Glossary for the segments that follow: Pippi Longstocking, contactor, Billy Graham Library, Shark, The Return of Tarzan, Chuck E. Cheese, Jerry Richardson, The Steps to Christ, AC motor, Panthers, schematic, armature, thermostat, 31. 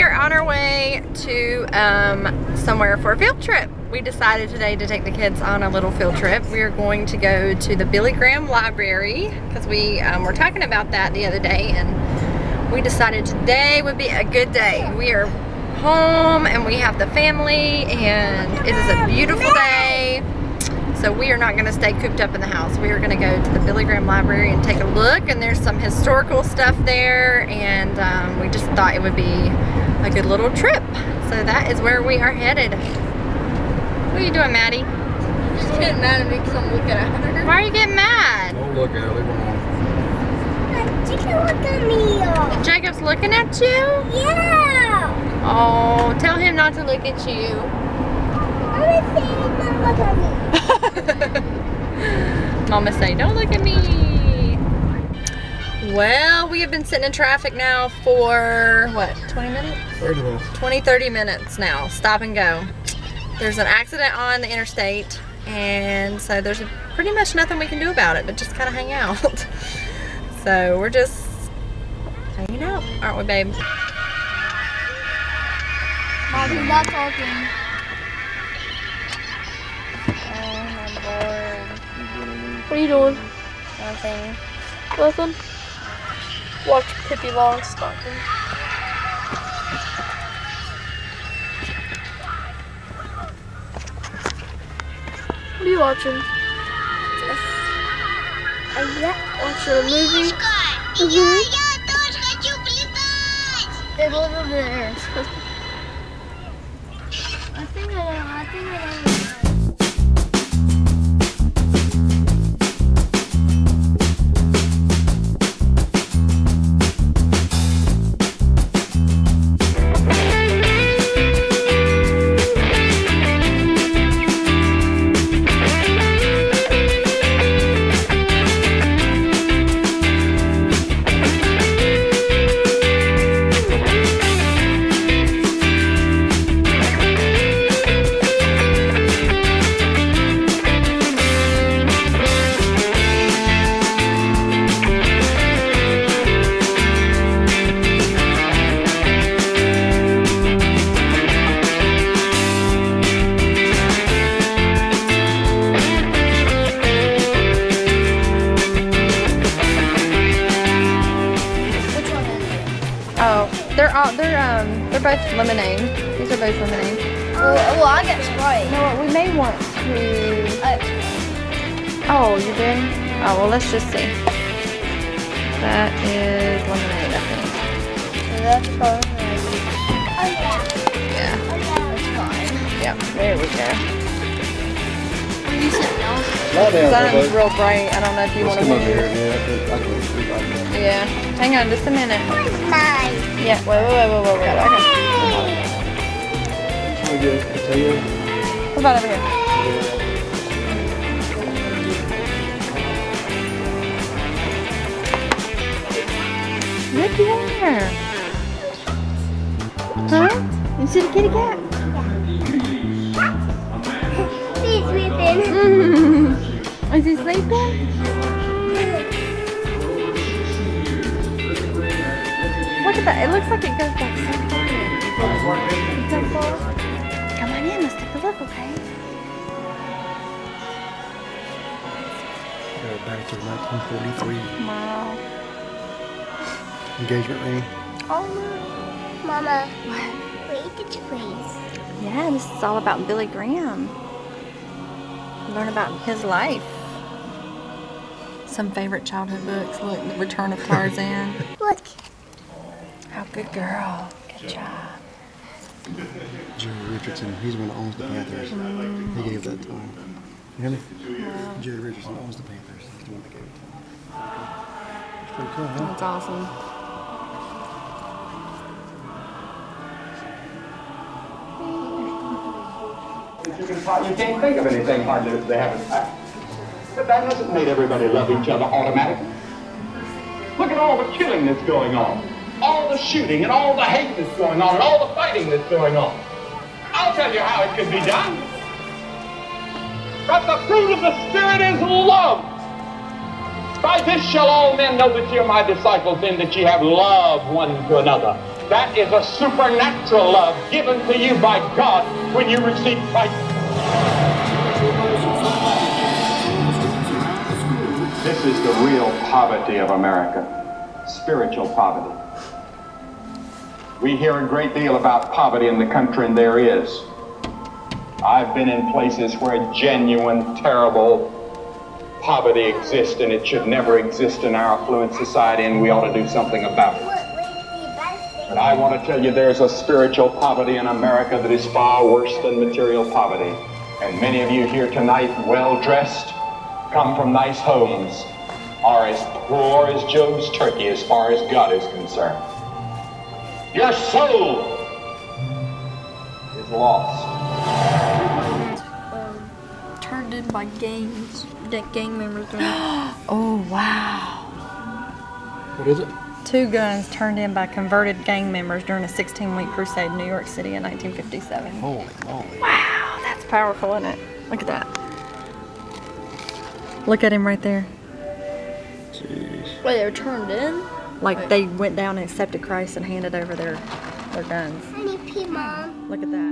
we are on our way to somewhere for a field trip. We decided today to take the kids on a little field trip. We are going to go to the Billy Graham Library because we were talking about that the other day, and we decided today would be a good day. We are home and we have the family, and it is a beautiful day. So we are not going to stay cooped up in the house. We are going to go to the Billy Graham Library and take a look, and there's some historical stuff there, and we just thought it would be a good little trip. So that is where we are headed. What are you doing, Maddie? Just getting mad at me because I'm looking at her. Why are you getting mad? Don't look at her. Leave her. She can look at me. Jacob's looking at you? Yeah. Oh, tell him not to look at you. I was saying don't look at me. Mama say, don't look at me. Well, we have been sitting in traffic now for, what, 20 minutes? 30 minutes. 30 minutes now, stop and go. There's an accident on the interstate, and so there's pretty much nothing we can do about it, but just kind of hang out. So we're just hanging out, aren't we, babe? Mommy, not talking. What are you doing? Nothing. Nothing? Watch Pippi Longstocking. What are you watching? Watching a movie? I think I don't know. They're both lemonade. These are both lemonade. Well, I got Sprite. No, we may want to. Oh, you did? Oh, well, let's just see. That is lemonade, I think. So that's lemonade. Oh yeah. Yeah. Oh yeah, that's fine. Yep. There we go. What are you sitting on? That is real bright. I don't know if you want to move. Yeah. Hang on, just a minute. Mine. Yeah, whoa. Okay. What about over here? Look here. Huh? You see the kitty cat? She's sleeping. Is he sleeping? Look at that, it looks like it goes back so far. It's so far. Come on in, let's take a look, okay? Go back to 1943. Wow. Engagement ring. Oh no. Mama. What? Look at your face. Yeah, this is all about Billy Graham. Learn about his life. Some favorite childhood books, look, The Return of Tarzan. Look. Oh, good girl. Good job. Jerry Richardson, he's the one that owns the Panthers. He gave that to him. Really? Yeah. Jerry Richardson owns the Panthers. He's the one that gave it to him. It's pretty cool, huh? That's awesome. You can't think of anything hardly that they haven't. But that hasn't made everybody love each other automatically. Look at all the killing that's going on. All the shooting and all the hate that's going on and all the fighting that's going on. I'll tell you how it could be done. But the fruit of the Spirit is love. By this shall all men know that ye are my disciples, in that ye have love one to another. That is a supernatural love given to you by God when you receive Christ. This is the real poverty of America, spiritual poverty. We hear a great deal about poverty in the country, and there is. I've been in places where genuine, terrible poverty exists, and it should never exist in our affluent society, and we ought to do something about it. But I want to tell you there's a spiritual poverty in America that is far worse than material poverty. And many of you here tonight, well-dressed, come from nice homes, are as poor as Job's turkey as far as God is concerned. Your soul is lost. By gangs that gang members doing. Oh wow. What is it? 2 guns turned in by converted gang members during a 16-week crusade in New York City in 1957. Holy moly. Wow, that's powerful, isn't it? Look at that. Look at him right there. Jeez. Wait, they were turned in? Like wait. They went down and accepted Christ and handed over their guns. I need pee, Mom. Look at that.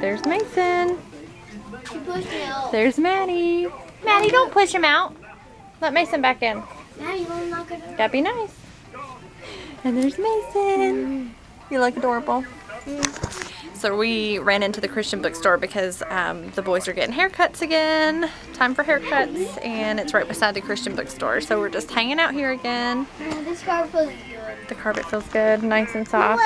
There's Mason. There's Maddie. Maddie, don't push him out. Let Mason back in. That'd be nice. And there's Mason. You look adorable. So we ran into the Christian bookstore because the boys are getting haircuts again. Time for haircuts, and it's right beside the Christian bookstore. So we're just hanging out here again. This carpet feels good. The carpet feels good, nice and soft.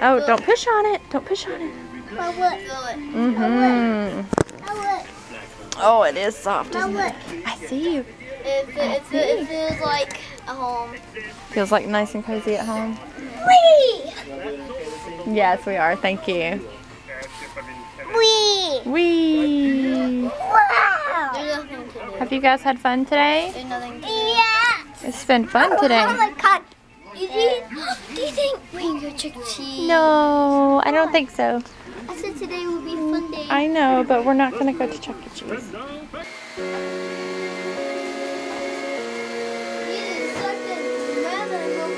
Oh, don't push on it. Don't push on it. Mm-hmm. Oh, it is soft, isn't it? I see you. It feels like a home. Feels like nice and cozy at home. Wee! Yes, we are. Thank you. Wee! Wee! Wow! Have you guys had fun today? Yeah! It's been fun today. Oh my God. Do you think we go Chuck E. Cheese? No, I don't think so. I said today will be a fun day. I know, but we're not going to go to Chuck E. Cheese. Seven will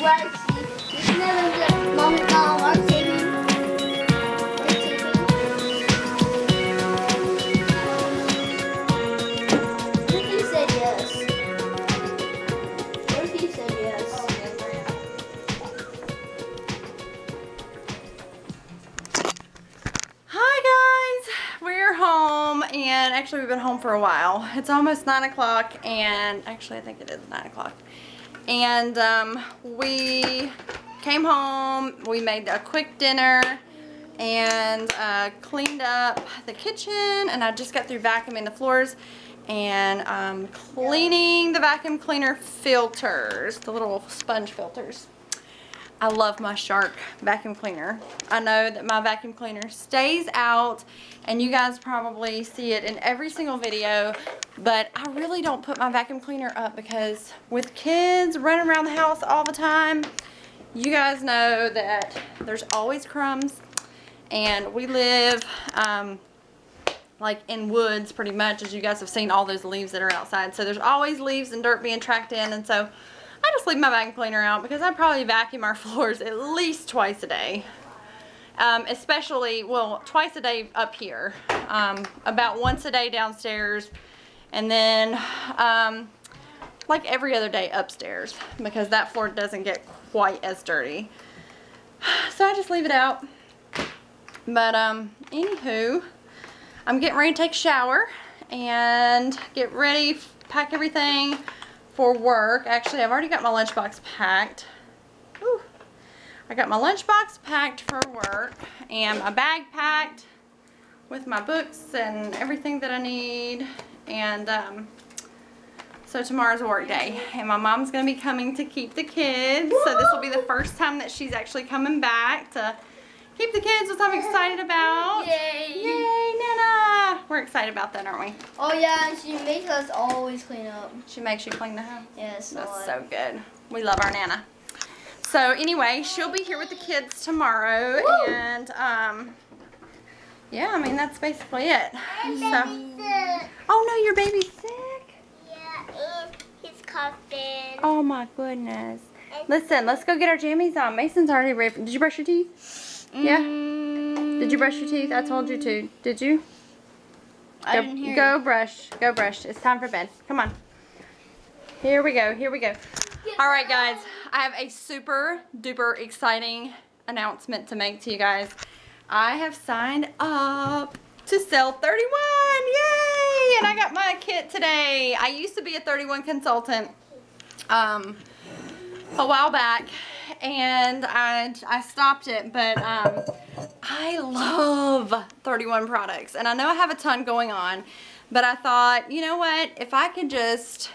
work. Mom is not working. actually we've been home for a while. It's almost 9 o'clock, and actually I think it is 9 o'clock. And we came home, we made a quick dinner, and cleaned up the kitchen, and I just got through vacuuming the floors, and cleaning the vacuum cleaner filters, the little sponge filters. I love my Shark vacuum cleaner. I know that my vacuum cleaner stays out, and you guys probably see it in every single video, but I really don't put my vacuum cleaner up because with kids running around the house all the time, you guys know that there's always crumbs, and we live like in woods pretty much, as you guys have seen all those leaves that are outside. So there's always leaves and dirt being tracked in, and so I just leave my vacuum cleaner out because I probably vacuum our floors at least twice a day. Especially, well, twice a day up here. About once a day downstairs, and then like every other day upstairs, because that floor doesn't get quite as dirty. So I just leave it out. But anywho, I'm getting ready to take a shower and get ready, pack everything for work. Actually, I've already got my lunchbox packed. Ooh. I got my lunchbox packed for work, and my bag packed with my books and everything that I need. And so tomorrow's a work day, and my mom's gonna be coming to keep the kids. So this will be the first time that she's actually coming back to keep the kids, which I'm excited about. Yay! Yay, Nana! We're excited about that, aren't we? Oh yeah, and she makes us always clean up. She makes you clean the house? Yes. Yeah, that's so good. We love our Nana. So anyway, she'll be here with the kids tomorrow. Woo! And yeah, I mean, that's basically it. I'm baby sick. Oh no, your baby's sick? Yeah, and he's coughing. Oh my goodness. And listen, let's go get our jammies on. Mason's already ready. Did you brush your teeth? Yeah. Did you brush your teeth? I told you to. Did you? I didn't hear you. Brush. Go brush. It's time for bed. Come on. Here we go. Here we go. All right, guys. I have a super duper exciting announcement to make to you guys. I have signed up to sell 31. Yay! And I got my kit today. I used to be a 31 consultant a while back, and I stopped it, but I love 31 products, and I know I have a ton going on, but I thought, you know what, if I could just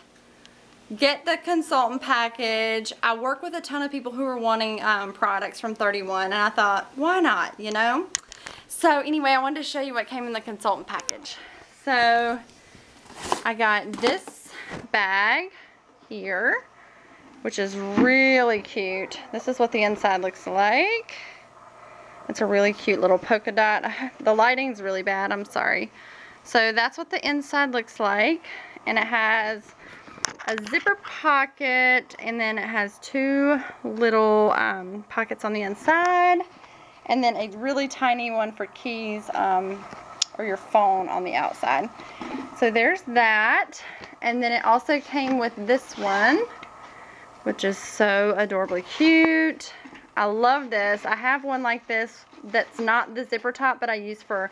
get the consultant package. I work with a ton of people who are wanting products from 31, and I thought, why not, you know? So anyway, I wanted to show you what came in the consultant package. So I got this bag here, which is really cute. This is what the inside looks like. It's a really cute little polka dot. The lighting's really bad, I'm sorry. So that's what the inside looks like. And it has a zipper pocket, and then it has two little pockets on the inside, and then a really tiny one for keys or your phone on the outside. So there's that. And then it also came with this one, which is so adorably cute. I love this. I have one like this that's not the zipper top, but I use for,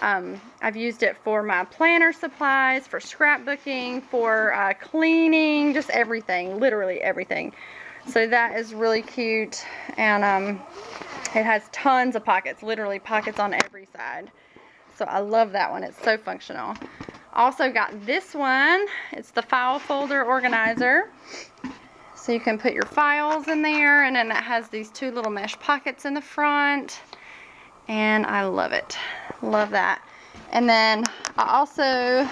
I've used it for my planner supplies, for scrapbooking, for cleaning, just everything, literally everything. So that is really cute, and it has tons of pockets, literally pockets on every side. So I love that one, it's so functional. Also got this one, it's the file folder organizer. So you can put your files in there, and then it has these two little mesh pockets in the front, and I love it. Love that. And then I also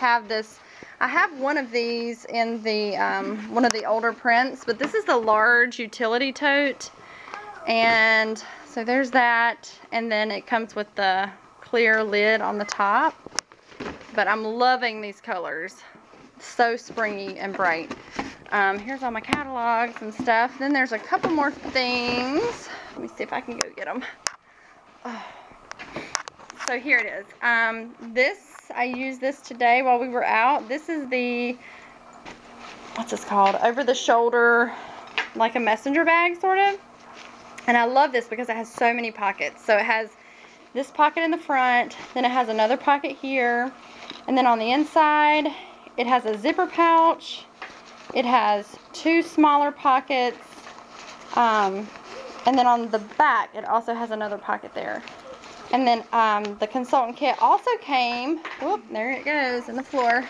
have this, I have one of these in the one of the older prints, but this is the large utility tote, and so there's that, and then it comes with the clear lid on the top. But I'm loving these colors. So springy and bright. Here's all my catalogs and stuff. Then there's a couple more things. Let me see if I can go get them. Oh. So here it is. This, I used this today while we were out. This is the, what's this called? Over the shoulder, like a messenger bag sort of. And I love this because it has so many pockets. So it has this pocket in the front. Then it has another pocket here. And then on the inside, it has a zipper pouch. It has two smaller pockets. And then on the back, it also has another pocket there. And then the consultant kit also came, whoop, there it goes in the floor.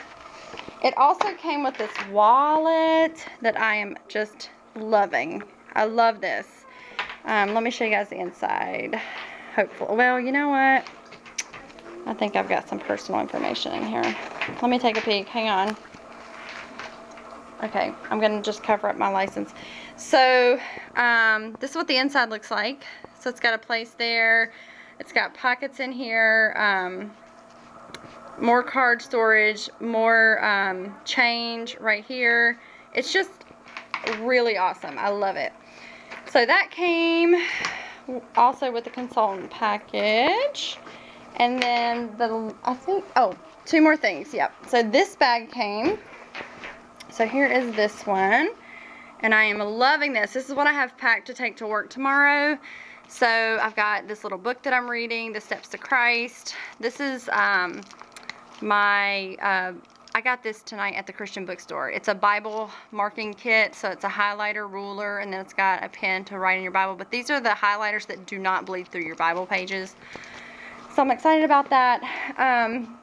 It also came with this wallet that I am just loving. I love this. Let me show you guys the inside. Hopefully, well, you know what? I think I've got some personal information in here. Let me take a peek, hang on. Okay, I'm gonna just cover up my license. So, this is what the inside looks like. So it's got a place there. It's got pockets in here, more card storage, more change right here. It's just really awesome. I love it. So that came also with the consultant package. And then two more things. Yep. So this bag came. So here is this one. And I am loving this. This is what I have packed to take to work tomorrow. So I've got this little book that I'm reading, The Steps to Christ. This is I got this tonight at the Christian bookstore. It's a Bible marking kit, so it's a highlighter, ruler, and then it's got a pen to write in your Bible. But these are the highlighters that do not bleed through your Bible pages. So I'm excited about that.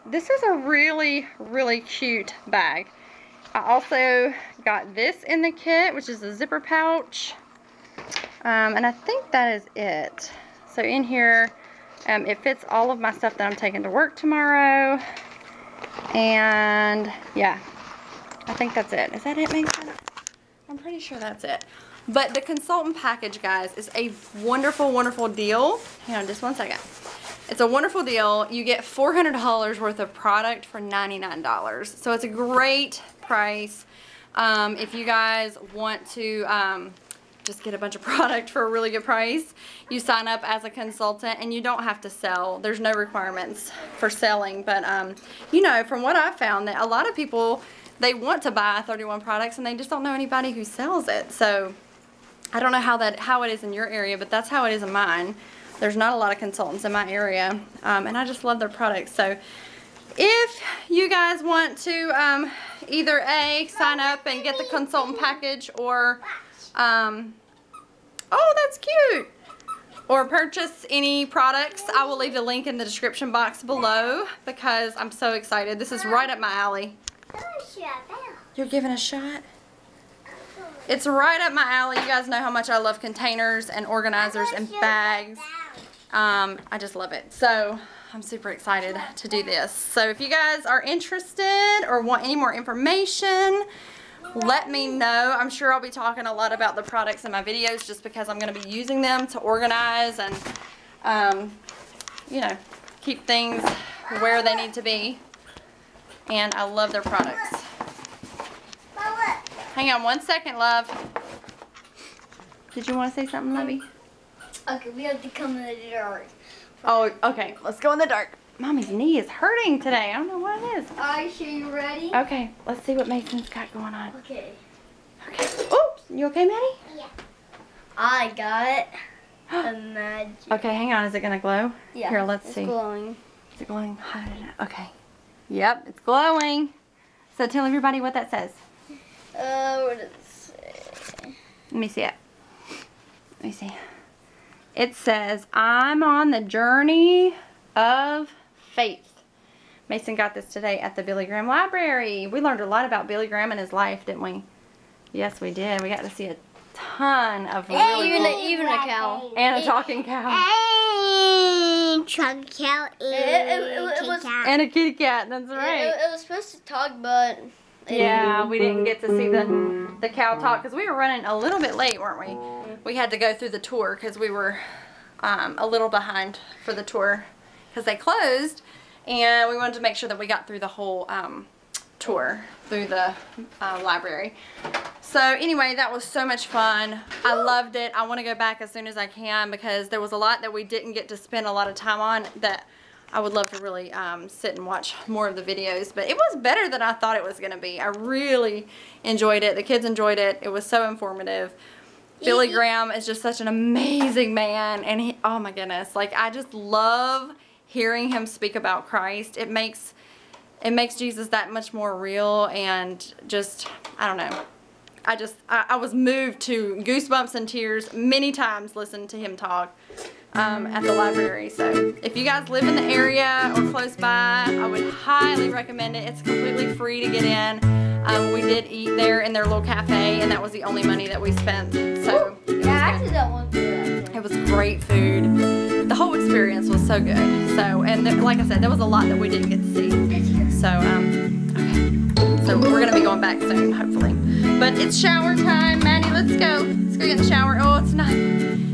This is a really, really cute bag. I also got this in the kit, which is a zipper pouch. And I think that is it. So in here, it fits all of my stuff that I'm taking to work tomorrow. And yeah, I think that's it. Is that it, Mason? I'm pretty sure that's it. But the consultant package, guys, is a wonderful, wonderful deal. Hang on just one second. It's a wonderful deal. You get $400 worth of product for $99. So it's a great price. If you guys want to just get a bunch of product for a really good price, you sign up as a consultant and you don't have to sell. There's no requirements for selling, but you know, from what I found, that a lot of people, they want to buy 31 products and they just don't know anybody who sells it. So I don't know how it is in your area, but that's how it is in mine. There's not a lot of consultants in my area, and I just love their products. So if you guys want to either A, sign up and get the consultant package, or oh, that's cute, or purchase any products, I will leave the link in the description box below, because I'm so excited. This is right up my alley. You're giving a shot? It's right up my alley. You guys know how much I love containers and organizers and bags. I just love it. So I'm super excited to do this. So if you guys are interested or want any more information, let me know. I'm sure I'll be talking a lot about the products in my videos, just because I'm going to be using them to organize and, you know, keep things where they need to be. And I love their products. Hang on one second, love. Did you want to say something, lovey? Okay, we have to come in the dark. Oh, okay. Let's go in the dark. Mommy's knee is hurting today. I don't know what it is. Are you ready? Okay, let's see what Mason's got going on. Okay. Okay. Oops. You okay, Maddie? Yeah. I got a magic. Okay, hang on. Is it going to glow? Yeah. Here, let's see. It's glowing. Is it glowing? Okay. Yep, it's glowing. So tell everybody what that says. What does it say? Let me see it. Let me see. It says, I'm on the journey of faith. Mason got this today at the Billy Graham Library. We learned a lot about Billy Graham and his life, didn't we? Yes, we did. We got to see a ton of really even a cow. And a talking cow. And talking cow. And a kitty cat. That's right. It was supposed to talk, but... Yeah, we didn't get to see the cow talk because we were running a little bit late, weren't we? We had to go through the tour because we were a little behind for the tour because they closed, and we wanted to make sure that we got through the whole tour through the library. So anyway, that was so much fun. I loved it. I want to go back as soon as I can because there was a lot that we didn't get to spend a lot of time on that I would love to really sit and watch more of the videos, but it was better than I thought it was going to be. I really enjoyed it. The kids enjoyed it. It was so informative. Billy Graham is just such an amazing man, and he, oh my goodness, like I just love hearing him speak about Christ. It makes it makes Jesus that much more real, and just, I don't know. I was moved to goosebumps and tears many times listening to him talk at the library. So if you guys live in the area or close by, I would highly recommend it. It's completely free to get in. We did eat there in their little cafe, and that was the only money that we spent. So yeah, I did that one too. It was great food. The whole experience was so good. So, and there, like I said, there was a lot that we didn't get to see. So okay. So we're gonna be going back soon, hopefully. But it's shower time, Maddie. Let's go. Let's go get in the shower. Oh, it's not.